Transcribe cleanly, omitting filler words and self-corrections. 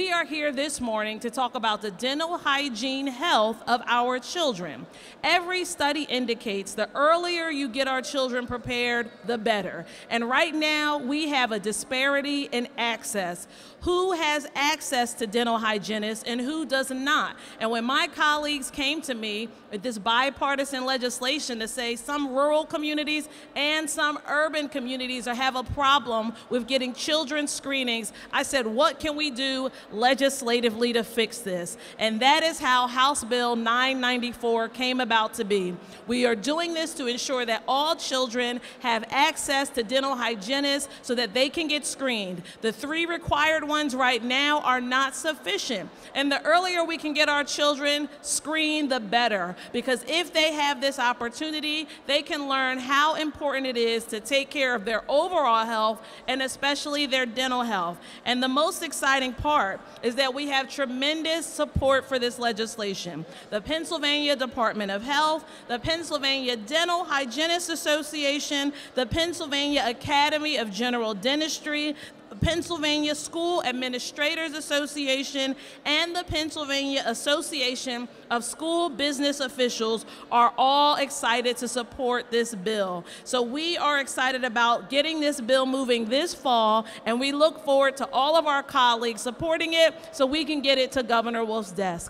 we are here this morning to talk about the dental hygiene health of our children. Every study indicates the earlier you get our children prepared, the better. And right now, we have a disparity in access. Who has access to dental hygienists and who does not? And when my colleagues came to me with this bipartisan legislation to say some rural communities and some urban communities have a problem with getting children's screenings, I said, what can we do legislatively to fix this? And that is how House Bill 994 came about to be. We are doing this to ensure that all children have access to dental hygienists so that they can get screened. The three required ones right now are not sufficient. And the earlier we can get our children screened, the better. Because if they have this opportunity, they can learn how important it is to take care of their overall health and especially their dental health. And the most exciting part is that we have tremendous support for this legislation. The Pennsylvania Department of Health, the Pennsylvania Dental Hygienists Association, the Pennsylvania Academy of General Dentistry, Pennsylvania School Administrators Association, and the Pennsylvania Association of School Business Officials are all excited to support this bill. So we are excited about getting this bill moving this fall, and we look forward to all of our colleagues supporting it so we can get it to Governor Wolf's desk.